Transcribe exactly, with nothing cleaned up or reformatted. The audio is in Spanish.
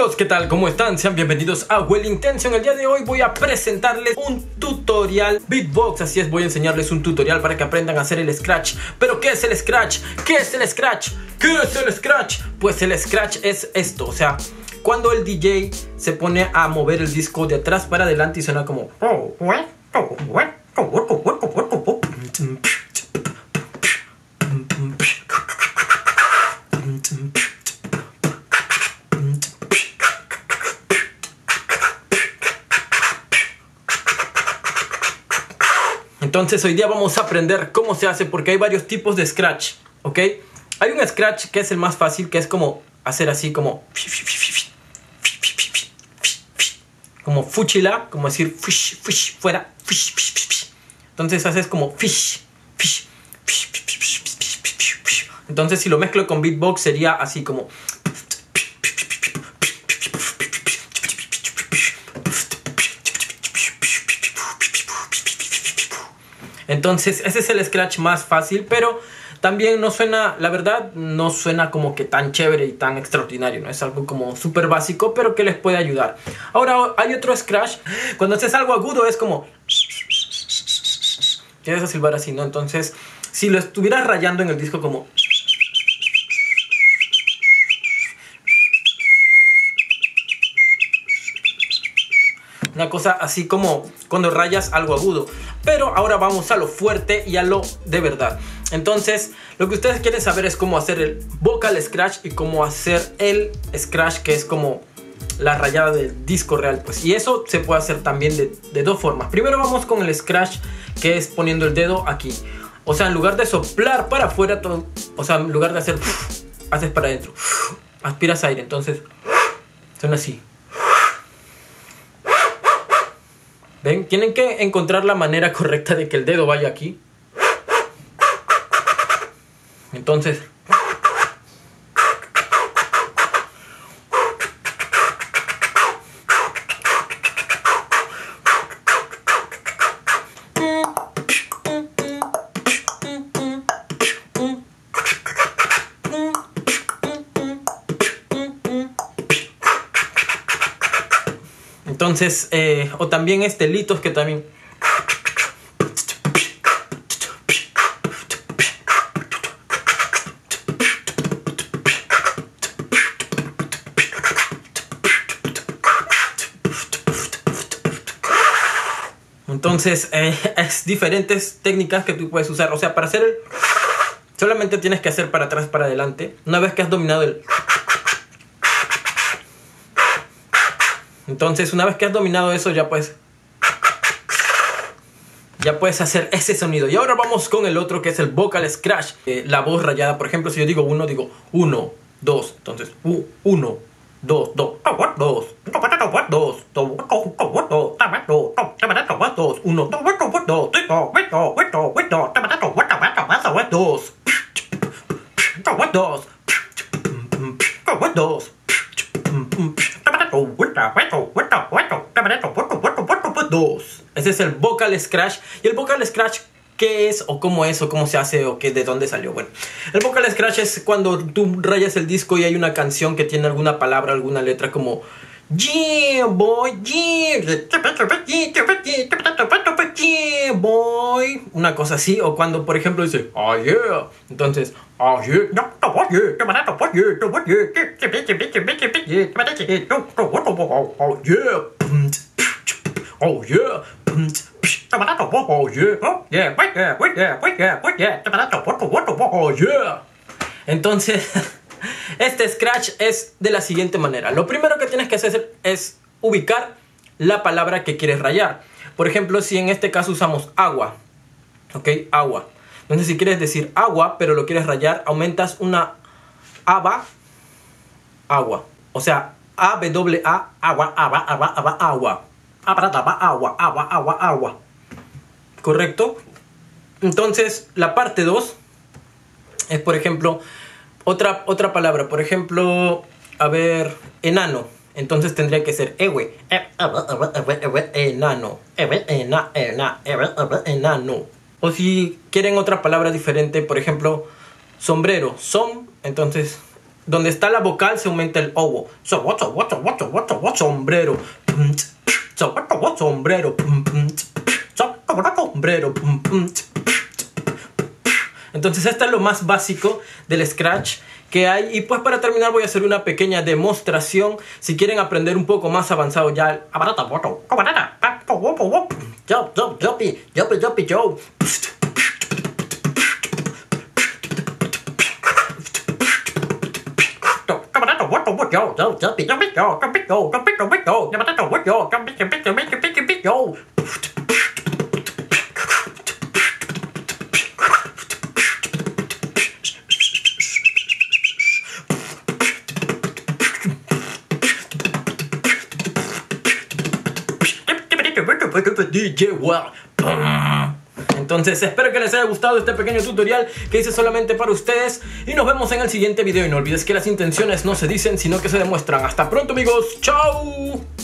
Amigos, ¿qué tal? ¿Cómo están? Sean bienvenidos a Well Intention. El día de hoy voy a presentarles un tutorial beatbox. Así es, voy a enseñarles un tutorial para que aprendan a hacer el scratch. ¿Pero qué es el scratch? ¿Qué es el scratch? ¿Qué es el scratch? Pues el scratch es esto, o sea, cuando el D J se pone a mover el disco de atrás para adelante y suena como... Entonces hoy día vamos a aprender cómo se hace, porque hay varios tipos de scratch, ¿ok? Hay un scratch que es el más fácil, que es como hacer así como... como fuchila, como decir fish, fish, fuera. Entonces haces como fish, fish. Entonces si lo mezclo con beatbox sería así como... Entonces ese es el scratch más fácil, pero también no suena, la verdad, no suena como que tan chévere y tan extraordinario, ¿no? Es algo como súper básico, pero que les puede ayudar. Ahora hay otro scratch, cuando haces algo agudo es como... tienes a silbar así, ¿no? Entonces, si lo estuvieras rayando en el disco como... una cosa así como cuando rayas algo agudo. Pero ahora vamos a lo fuerte y a lo de verdad. Entonces, lo que ustedes quieren saber es cómo hacer el vocal scratch y cómo hacer el scratch, que es como la rayada del disco real, pues. Y eso se puede hacer también de, de dos formas. Primero vamos con el scratch, que es poniendo el dedo aquí. O sea, en lugar de soplar para afuera, todo, o sea, en lugar de hacer, haces para adentro. Aspiras aire, entonces suena así. ¿Ven? Tienen que encontrar la manera correcta de que el dedo vaya aquí. Entonces... Entonces, eh, o también estelitos que también... Entonces, eh, es diferentes técnicas que tú puedes usar. O sea, para hacer el... solamente tienes que hacer para atrás, para adelante. Una vez que has dominado el... Entonces, una vez que has dominado eso, ya puedes, ya puedes hacer ese sonido. Y ahora vamos con el otro, que es el vocal scratch. Eh, la voz rayada, por ejemplo, si yo digo uno, digo uno, dos. Entonces, u, uno, dos, dos, dos, dos, dos, uno, dos, dos, dos, dos. Ese es el vocal scratch. Y el vocal scratch, ¿qué es? ¿O cómo es? ¿O cómo se hace? ¿O qué, de dónde salió? Bueno, el vocal scratch es cuando tú rayas el disco y hay una canción que tiene alguna palabra, alguna letra, como yeah boy, yeah boy, una cosa así. O cuando, por ejemplo, dice oh yeah, entonces oh yeah, oh yeah, oh yeah, oh yeah. Entonces, este scratch es de la siguiente manera. Lo primero que tienes que hacer es ubicar la palabra que quieres rayar. Por ejemplo, si en este caso usamos agua, ¿ok? Agua. Entonces, si quieres decir agua, pero lo quieres rayar, aumentas una aba, agua. O sea, a w a agua, aba, aba, aba, agua. Agua, agua, agua, agua. ¿Correcto? Entonces, la parte dos es, por ejemplo, otra, otra palabra. Por ejemplo, a ver, enano. Entonces tendría que ser ewe, enano, enano. O si quieren otra palabra diferente, por ejemplo, sombrero, som, entonces donde está la vocal se aumenta el obo. So what, so what, so what, so what, so what, sombrero. So what, so what, sombrero. So what, sombrero. Entonces esta es lo más básico del scratch que hay. Y pues para terminar voy a hacer una pequeña demostración. Si quieren aprender un poco más avanzado ya, entonces espero que les haya gustado este pequeño tutorial que hice solamente para ustedes y nos vemos en el siguiente video. Y no olvides que las intenciones no se dicen sino que se demuestran. Hasta pronto amigos, chao.